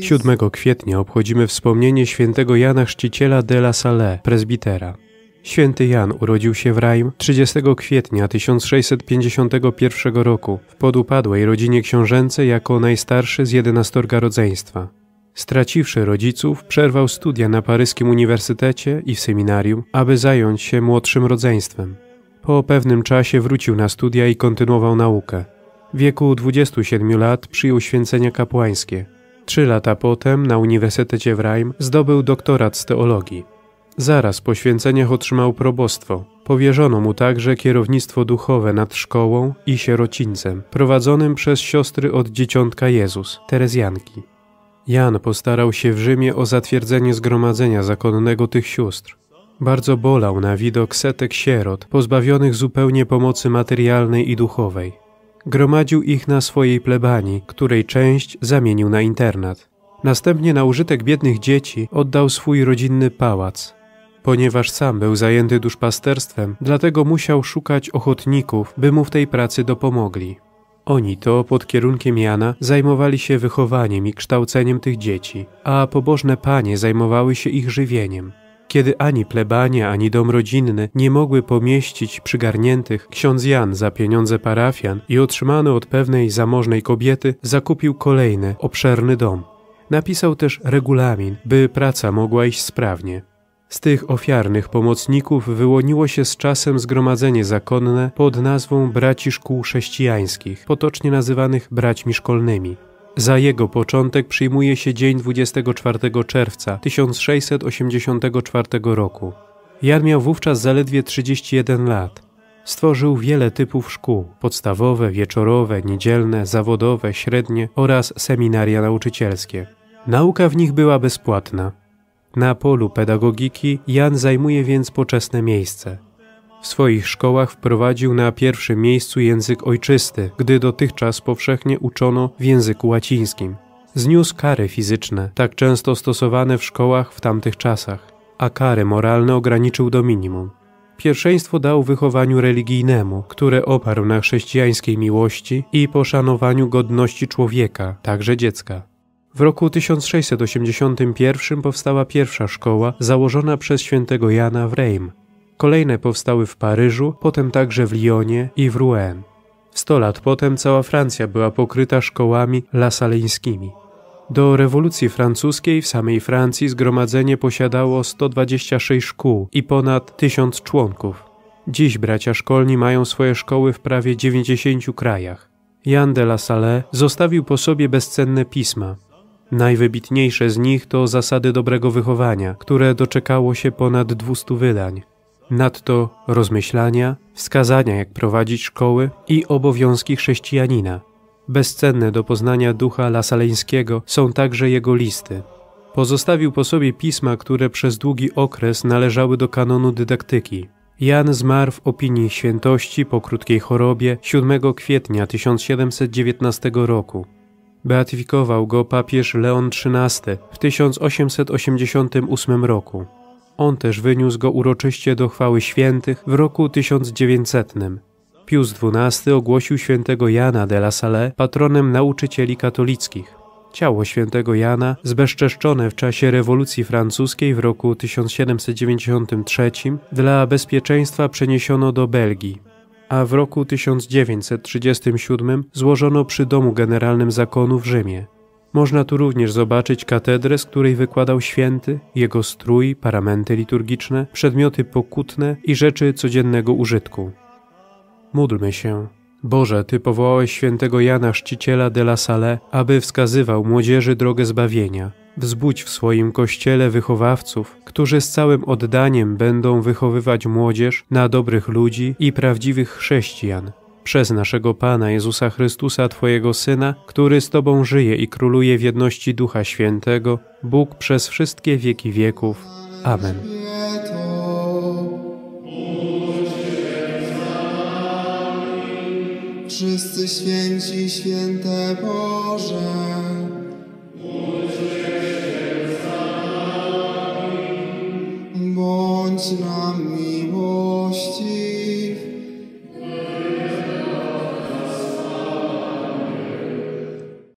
7 kwietnia obchodzimy wspomnienie świętego Jana Chrzciciela de la Salle, prezbitera. Święty Jan urodził się w Reims 30 kwietnia 1651 roku w podupadłej rodzinie książęcej jako najstarszy z 11 rodzeństwa. Straciwszy rodziców, przerwał studia na paryskim uniwersytecie i w seminarium, aby zająć się młodszym rodzeństwem. Po pewnym czasie wrócił na studia i kontynuował naukę. W wieku 27 lat przyjął święcenia kapłańskie. 3 lata potem na Uniwersytecie w Reims zdobył doktorat z teologii. Zaraz po święceniach otrzymał probostwo. Powierzono mu także kierownictwo duchowe nad szkołą i sierocińcem, prowadzonym przez siostry od Dzieciątka Jezus, Terezjanki. Jan postarał się w Rzymie o zatwierdzenie zgromadzenia zakonnego tych sióstr. Bardzo bolał na widok setek sierot, pozbawionych zupełnie pomocy materialnej i duchowej. Gromadził ich na swojej plebanii, której część zamienił na internat. Następnie na użytek biednych dzieci oddał swój rodzinny pałac. Ponieważ sam był zajęty duszpasterstwem, dlatego musiał szukać ochotników, by mu w tej pracy dopomogli. Oni to pod kierunkiem Jana zajmowali się wychowaniem i kształceniem tych dzieci, a pobożne panie zajmowały się ich żywieniem. Kiedy ani plebania, ani dom rodzinny nie mogły pomieścić przygarniętych, ksiądz Jan za pieniądze parafian i otrzymany od pewnej zamożnej kobiety zakupił kolejny, obszerny dom. Napisał też regulamin, by praca mogła iść sprawnie. Z tych ofiarnych pomocników wyłoniło się z czasem zgromadzenie zakonne pod nazwą braci szkół chrześcijańskich, potocznie nazywanych braćmi szkolnymi. Za jego początek przyjmuje się dzień 24 czerwca 1684 roku. Jan miał wówczas zaledwie 31 lat. Stworzył wiele typów szkół – podstawowe, wieczorowe, niedzielne, zawodowe, średnie oraz seminaria nauczycielskie. Nauka w nich była bezpłatna. Na polu pedagogiki Jan zajmuje więc poczesne miejsce. W swoich szkołach wprowadził na pierwszym miejscu język ojczysty, gdy dotychczas powszechnie uczono w języku łacińskim. Zniósł kary fizyczne, tak często stosowane w szkołach w tamtych czasach, a kary moralne ograniczył do minimum. Pierwszeństwo dał wychowaniu religijnemu, które oparł na chrześcijańskiej miłości i poszanowaniu godności człowieka, także dziecka. W roku 1681 powstała pierwsza szkoła założona przez świętego Jana w Reims. Kolejne powstały w Paryżu, potem także w Lyonie i w Rouen. 100 lat potem cała Francja była pokryta szkołami lasaleńskimi. Do rewolucji francuskiej w samej Francji zgromadzenie posiadało 126 szkół i ponad 1000 członków. Dziś bracia szkolni mają swoje szkoły w prawie 90 krajach. Jan de la Salle zostawił po sobie bezcenne pisma. Najwybitniejsze z nich to Zasady dobrego wychowania, które doczekało się ponad 200 wydań. Nadto rozmyślania, wskazania jak prowadzić szkoły i obowiązki chrześcijanina. Bezcenne do poznania ducha lasaleńskiego są także jego listy. Pozostawił po sobie pisma, które przez długi okres należały do kanonu dydaktyki. Jan zmarł w opinii świętości po krótkiej chorobie 7 kwietnia 1719 roku. Beatyfikował go papież Leon XIII w 1888 roku. On też wyniósł go uroczyście do chwały świętych w roku 1900. Pius XII ogłosił świętego Jana de la Salle patronem nauczycieli katolickich. Ciało świętego Jana, zbezczeszczone w czasie rewolucji francuskiej w roku 1793, dla bezpieczeństwa przeniesiono do Belgii, a w roku 1937 złożono przy Domu Generalnym Zakonu w Rzymie. Można tu również zobaczyć katedrę, z której wykładał święty, jego strój, paramenty liturgiczne, przedmioty pokutne i rzeczy codziennego użytku. Módlmy się. Boże, Ty powołałeś świętego Jana Chrzciciela de la Salle, aby wskazywał młodzieży drogę zbawienia. Wzbudź w swoim Kościele wychowawców, którzy z całym oddaniem będą wychowywać młodzież na dobrych ludzi i prawdziwych chrześcijan. Przez naszego Pana Jezusa Chrystusa, Twojego Syna, który z Tobą żyje i króluje w jedności Ducha Świętego, Bóg przez wszystkie wieki wieków. Amen. Wszyscy święci, święte Boże, módl się z nami. bądź nam miły.